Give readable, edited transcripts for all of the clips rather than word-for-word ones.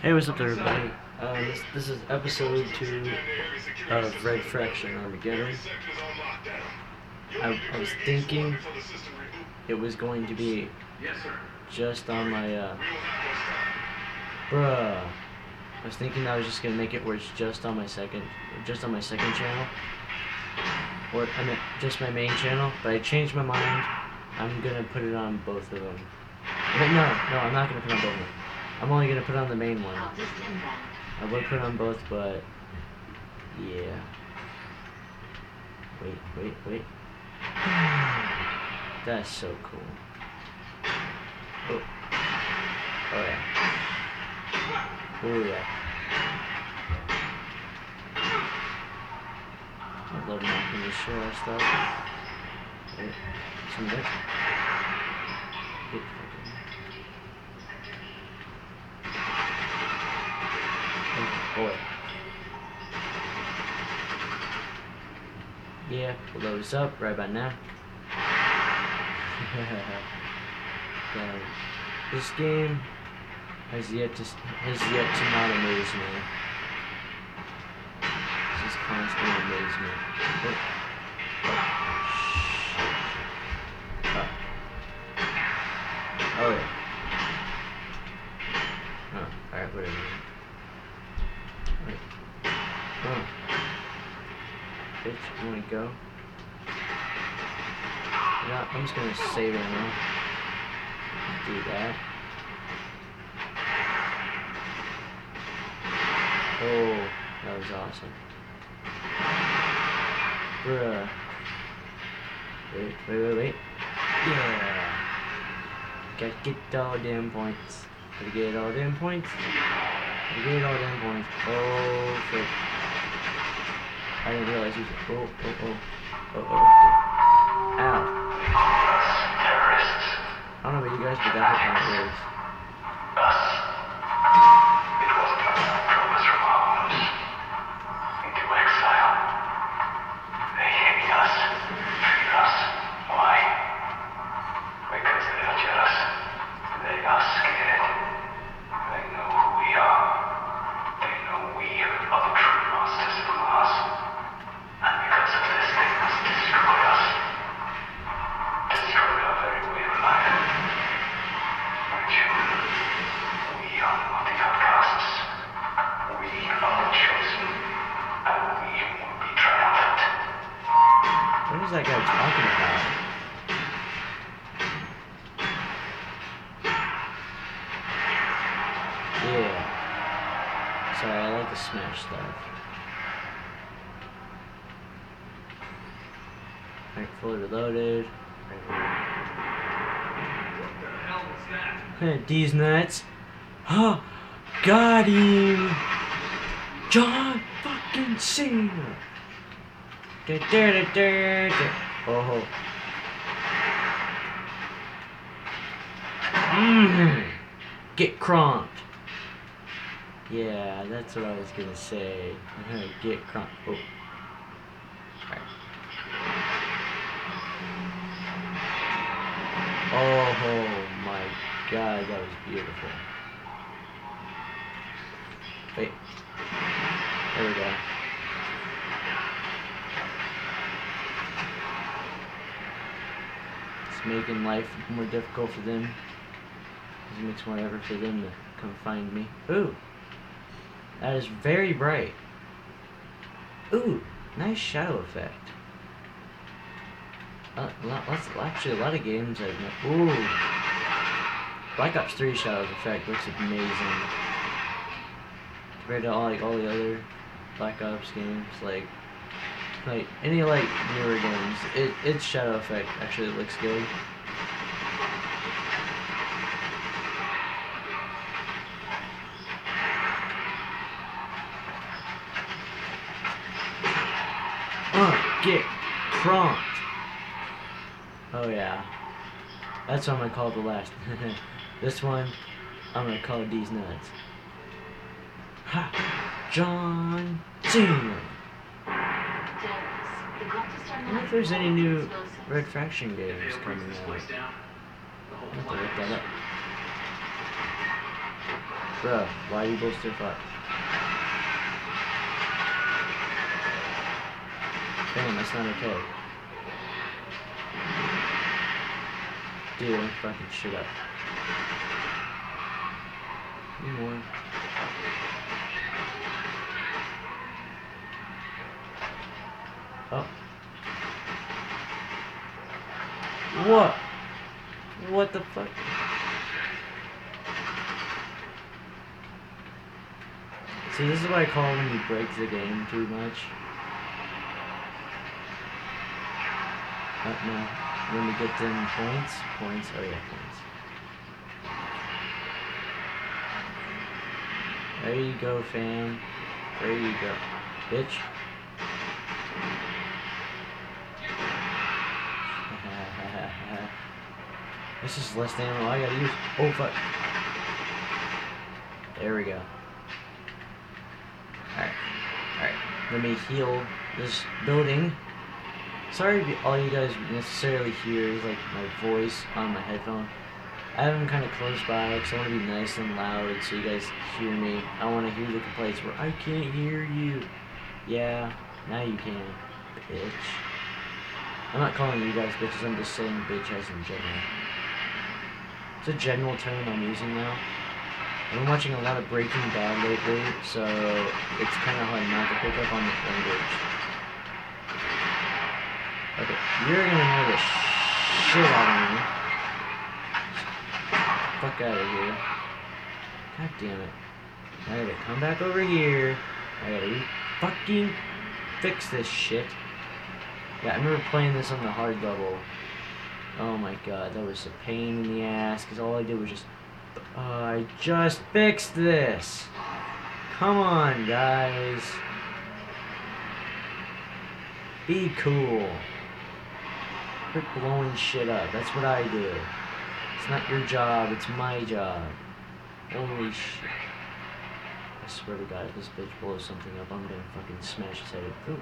Hey, what's up everybody? This is episode 2 of Red Faction Armageddon. I was thinking it was going to be just on my, I was thinking I was just gonna make it where it's just on my second channel, or I mean just my main channel. But I changed my mind. I'm gonna put it on both of them. But no, I'm not gonna put it on both of them. I'm only gonna put it on the main one. I would put it on both, but yeah. Wait. That's so cool. Oh yeah. I love knocking this shit out of stuff. Wait, some dick. Boy. Yeah, we'll load this up right about now. This game has yet to not amaze me. It's just constant amazement. Oh yeah. Oh, alright, whatever. Oh. Bitch, you wanna go? Yeah, I'm just gonna save it now. Do that. Oh, that was awesome. Bruh. Wait. Yeah. Gotta get all damn points. Gotta get all damn points. Oh, frick. I didn't realize you could. Oh. Ow. I don't know about you guys, but that hit my ears. It was God's promise from ours into exile. They hate us, fear us. Why? Because they are jealous. They are scared. They know who we are. They know we are the true masters of Mars. What is that guy talking about? Yeah. Sorry, I like to smash stuff. Alright, fully reloaded. What the hell was that? These nuts. Oh, got him! John fucking Cena! Oh. Get crunked. Yeah, that's what I was gonna say. Get crunked. Oh. Alright. Oh my god, that was beautiful. Wait. There we go. Making life more difficult for them. It makes more effort for them to come find me. Ooh, that is very bright. Ooh, nice shadow effect. Actually, a lot of games I've met. Ooh, Black Ops 3 shadow effect looks amazing compared to all the other Black Ops games. Like any newer games, its shadow effect actually looks good. Get crunked. Oh yeah, that's what I'm gonna call the last. This one, I'm gonna call these nuts. Ha, John Cena. I wonder if there's any new Red Faction games coming out. I'll have to look that up. Bruh, why are you both still fighting? Damn, that's not okay. Dealing fucking shit up. You won. Oh. What? What the fuck? See, this is what I call when you break the game too much. No. When we get them points, oh yeah, points. There you go, fam. There you go, bitch. This is less than ammo I gotta use. Oh fuck. There we go. Alright. Alright. Let me heal this building. Sorry if all you guys necessarily hear is like my voice on my headphone. I have them kind of close by because I want to be nice and loud so you guys hear me. I want to hear the complaints where I can't hear you. Yeah, now you can, bitch. I'm not calling you guys bitches, I'm just saying bitch as in general. It's a general term I'm using now. I've been watching a lot of Breaking Bad lately, so it's kind of hard not to pick up on the language. Okay, you're gonna know the shit out of me. Fuck out of here. God damn it. I gotta come back over here. I gotta fucking fix this shit. Yeah, I remember playing this on the hard level. Oh my god, that was a pain in the ass, because all I did was just... I just fixed this! Come on, guys! Be cool. Quit blowing shit up, that's what I do. It's not your job, it's my job. Holy shit. I swear to god, if this bitch blows something up, I'm gonna fucking smash his head up. Ooh.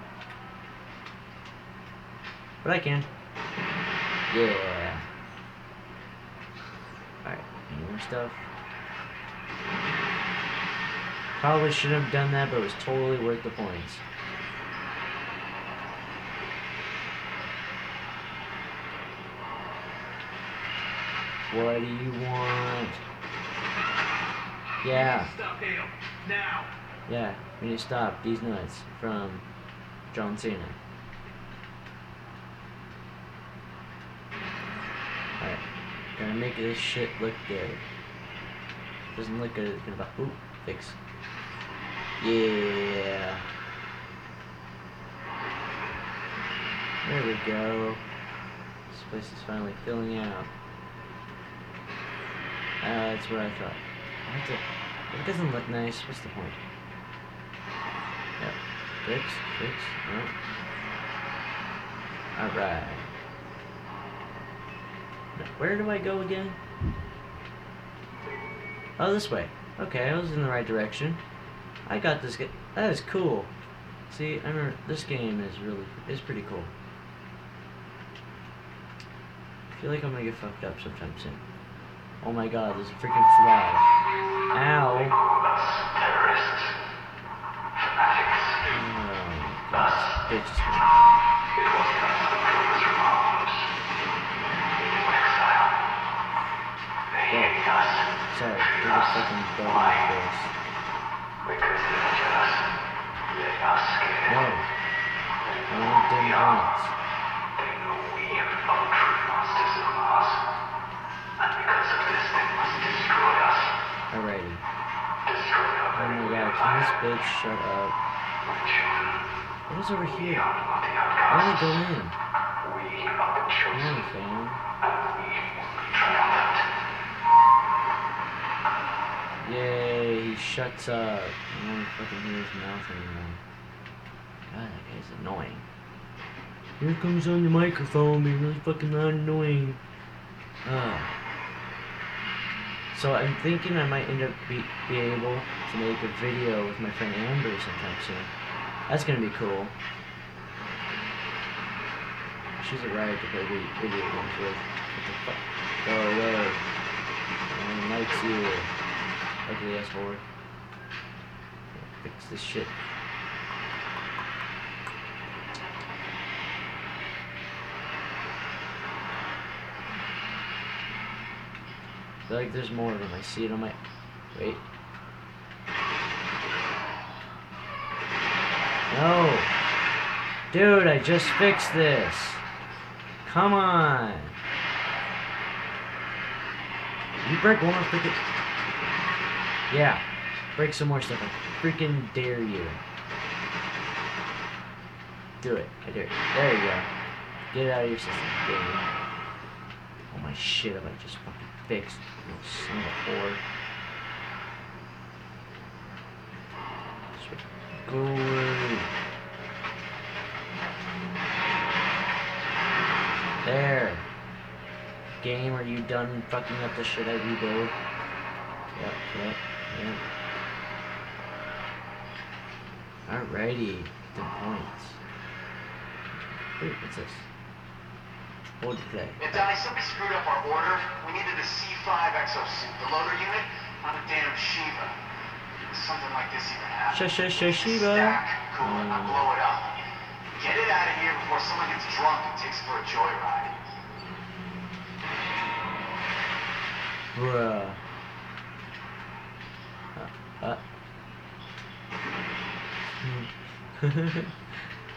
But I can. Yeah. Alright, any more stuff? Probably shouldn't have done that, but it was totally worth the points. What do you want? Yeah. Yeah, we need to stop these nuts from John Cena. Gonna make this shit look good. Doesn't look good, it's gonna be oop, fix. Yeah. There we go. This place is finally filling out. That's what I thought. It doesn't look nice, what's the point? Yep. Fix, no. Alright. Where do I go again? Oh, this way. Okay, I was in the right direction. I got this game. That is cool. See, I remember this game is really, is pretty cool. I feel like I'm gonna get fucked up sometime soon. Oh my god, there's a freaking fly. Ow. Oh, god, this bitch is sorry, there's a fucking dog in the face. No. I want them helmets. They know we have found true masters in Mars. And because of this, they must destroy us. Alrighty. Oh my god, can this bitch shut up? What is over here? I want to go in. Yeah, fam. Yay, he shuts up. I don't fucking hear his mouth anymore. God, that guy's annoying. Here comes on the microphone, being really fucking loud and annoying. So I'm thinking I might end up be able to make a video with my friend Amber sometime soon. That's gonna be cool. She's a riot to play video games with. What the fuck? Go away. No one likes you. ugly ass horde. Fix this shit. I feel like there's more of them. I see it on my... Wait. No! Dude, I just fixed this! Come on! You break one more freaking... Yeah. Break some more stuff. I freaking dare you. Do it. I dare you. There you go. Get it out of your system. Damn it. Oh my shit, I might just fucking fix little son of a whore. Go away. There. Game, are you done fucking up the shit I rebuild? Yep. Alrighty, the points. Wait, what's this? Hold play. Donnie, somebody screwed up our order. We needed a C5 exosuit, the loader unit on a damn Shiva. Something like this even happens. Shiba. Stack, cool, and I'll blow it up. Get it out of here before someone gets drunk and takes for a joyride. Bruh.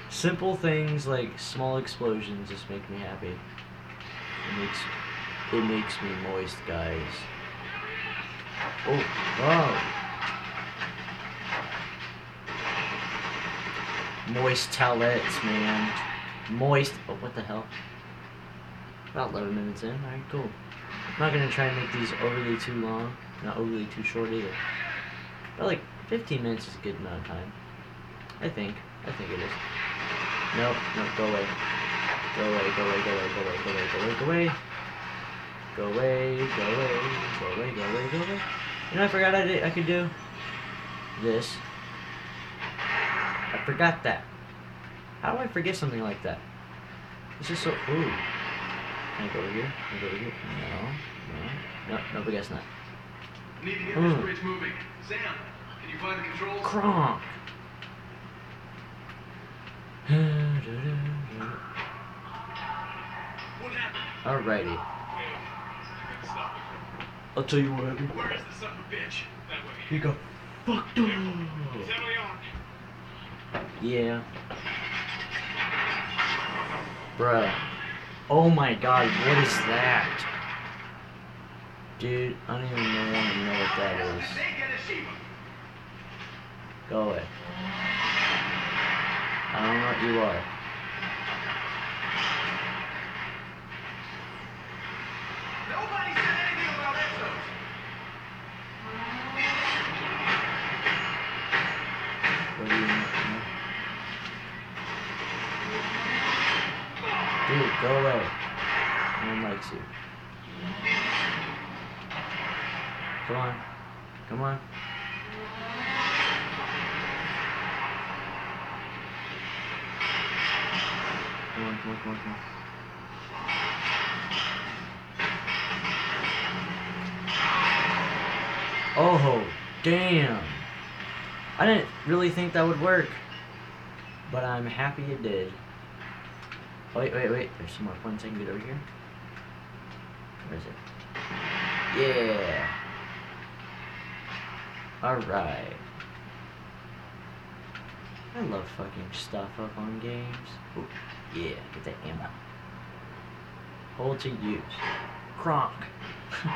Simple things like small explosions just make me happy. It makes me moist, guys. Oh, wow. Moist tellets, man. Moist. Oh, what the hell? About 11 minutes in. Alright, cool. I'm not gonna try and make these overly too long. Not overly too short either. But like 15 minutes is a good amount of time. I think it is. No, go away. Go away. You know, I forgot I could do this. I forgot that. How do I forget something like that? It's just so... Ooh. Can I go over here? No, but I guess not. Need to get this bridge moving. Sam, can you find the controls? Kronk! Alrighty. I'll tell you what happened. Where is the son of a bitch? That way. You go. Fuck them! Yeah. Bruh. Oh my god, what is that? Dude, I don't even know what that is. Go away. I don't know what you are. Nobody said anything about that. Dude, go away. No one likes you. Come on. Come on. Oh, damn. I didn't really think that would work, but I'm happy it did. Wait, there's some more points I can get over here. Where is it? Yeah! Alright. I love fucking stuff up on games. Ooh, yeah, get that ammo. Hold to use. Kronk! Find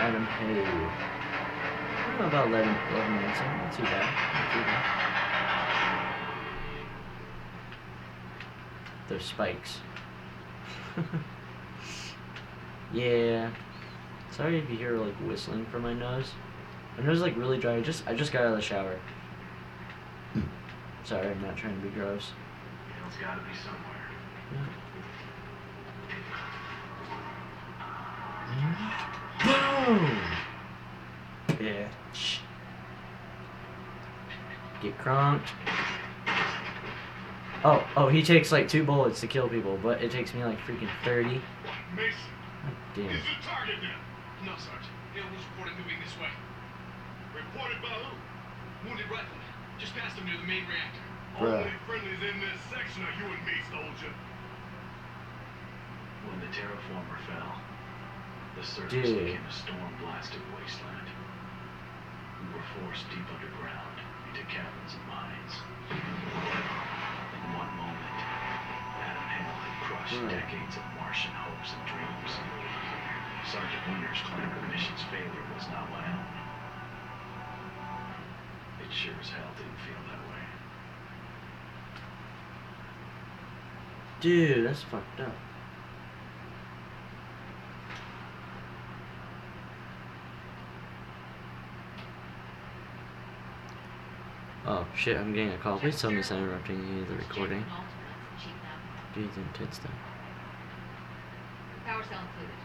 Adam Hay. I don't know about 11 minutes, not too bad. Those spikes. Yeah. Sorry if you hear like whistling from my nose. My nose is like really dry. I just got out of the shower. Sorry, I'm not trying to be gross. It's gotta be somewhere. Boom! Yeah. Bitch. Get crunked. Oh, he takes like 2 bullets to kill people, but it takes me like freaking 30. Mason, oh, damn. Is the target now? No, Sergeant. Hill was reported moving this way. Reported by who? Wounded rifleman. Just past him near the main reactor. Bruh. Only friendlies in this section are you and me, soldier. When the terraformer fell, the surface became a storm-blasted wasteland. We were forced deep underground into caverns and mines. In one moment, Adam Hale had crushed decades of Martian hopes and dreams. Sergeant Winter's claim the mission's failure was not my own. It sure as hell didn't feel that way. Dude, that's fucked up. Oh shit, I'm getting a call. Please tell me it's not interrupting you, the recording. Dude, it's intense though. Power cell included.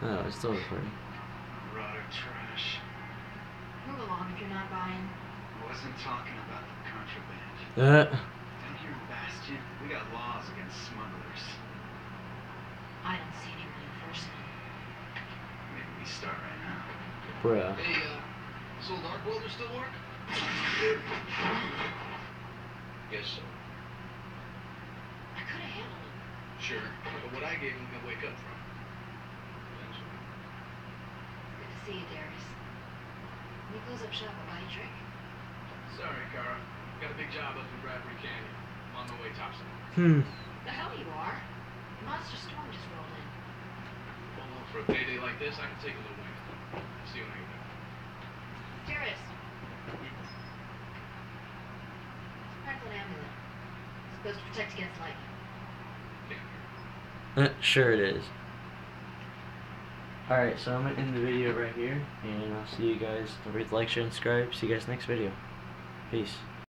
Oh, it's still recording. Rotter trash. Move along if you're not buying. Wasn't talking about the contraband. Down here in Bastion, we got laws against smugglers. I don't see anyone enforcing it. Maybe we start right now. Bruh. Hey, this old arc welder still work? Guess so. I could have handled it. Sure, but what I gave him he'll wake up from. See you, Darius. We close up shop and buy a drink. Sorry, Kara. Got a big job up in Bradbury Canyon. I'm on the way topside. The hell you are? The monster storm just rolled in. Well, for a payday like this, I can take a little win. See what I can do. Darius. Yes. Sparkle amulet. It's supposed to protect against lightning. Yeah. Sure it is. Alright, so I'm going to end the video right here, and I'll see you guys. Don't forget to like, share, and subscribe. See you guys next video. Peace.